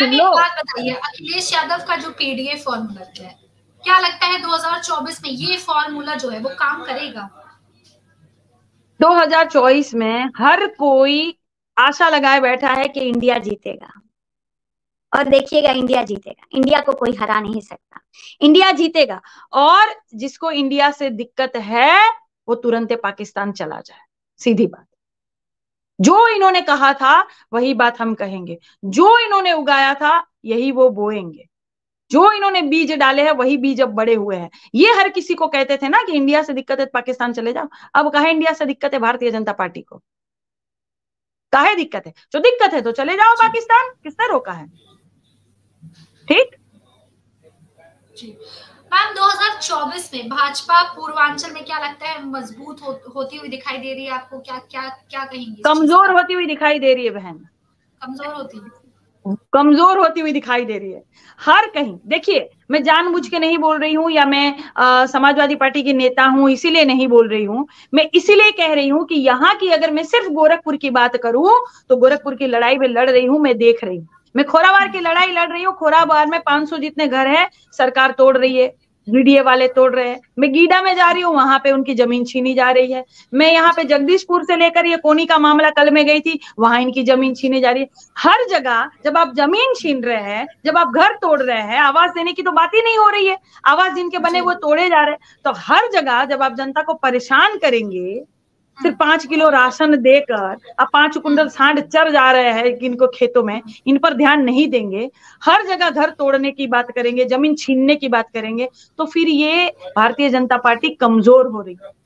Ma'am एक बात बताइए, अखिलेश यादव का जो पीडीए फॉर्मूला है, क्या लगता है 2024 में ये फॉर्मूला जो है वो काम करेगा? 2024 में हर कोई आशा लगाए बैठा है कि इंडिया जीतेगा, और देखिएगा इंडिया जीतेगा, इंडिया को कोई हरा नहीं सकता, इंडिया जीतेगा। और जिसको इंडिया से दिक्कत है वो तुरंत पाकिस्तान चला जाए, सीधी बात। जो इन्होंने कहा था वही बात हम कहेंगे, जो इन्होंने उगाया था यही वो बोएंगे, जो इन्होंने बीज डाले हैं वही बीज अब बड़े हुए हैं। ये हर किसी को कहते थे ना कि इंडिया से दिक्कत है पाकिस्तान चले जाओ, अब कहे इंडिया से दिक्कत है भारतीय जनता पार्टी को, काहे दिक्कत है, जो दिक्कत है तो चले जाओ पाकिस्तान, किसने रोका है? ठीक मैम, 2024 में भाजपा पूर्वांचल में क्या लगता है मजबूत होती हुई दिखाई दे रही है आपको? क्या क्या क्या कहेंगे? कमजोर होती हुई दिखाई दे रही है बहन, कमजोर होती हुई दिखाई दे रही है हर कहीं। देखिए, मैं जानबूझ के नहीं बोल रही हूँ, या मैं समाजवादी पार्टी की नेता हूँ इसीलिए नहीं बोल रही हूँ, मैं इसीलिए कह रही हूँ कि यहाँ की, अगर मैं सिर्फ गोरखपुर की बात करूँ तो गोरखपुर की लड़ाई में लड़ रही हूँ, मैं देख रही हूँ। मैं खोराबार की लड़ाई लड़ रही हूँ, खोराबार में 500 जितने घर है सरकार तोड़ रही है, पीडीए वाले तोड़ रहे हैं। मैं गीड़ा में जा रही हूँ, वहां पे उनकी जमीन छीनी जा रही है। मैं यहाँ पे जगदीशपुर से लेकर ये कोनी का मामला कल में गई थी, वहां इनकी जमीन छीनी जा रही है। हर जगह जब आप जमीन छीन रहे हैं, जब आप घर तोड़ रहे हैं, आवाज देने की तो बात ही नहीं हो रही है, आवाज जिनके बने वो तोड़े जा रहे हैं। तो हर जगह जब आप जनता को परेशान करेंगे, सिर्फ 5 किलो राशन देकर आप 5 कुंडल सांड चर जा रहे हैं इनको खेतों में, इन पर ध्यान नहीं देंगे, हर जगह घर तोड़ने की बात करेंगे, जमीन छीनने की बात करेंगे, तो फिर ये भारतीय जनता पार्टी कमजोर हो रही है।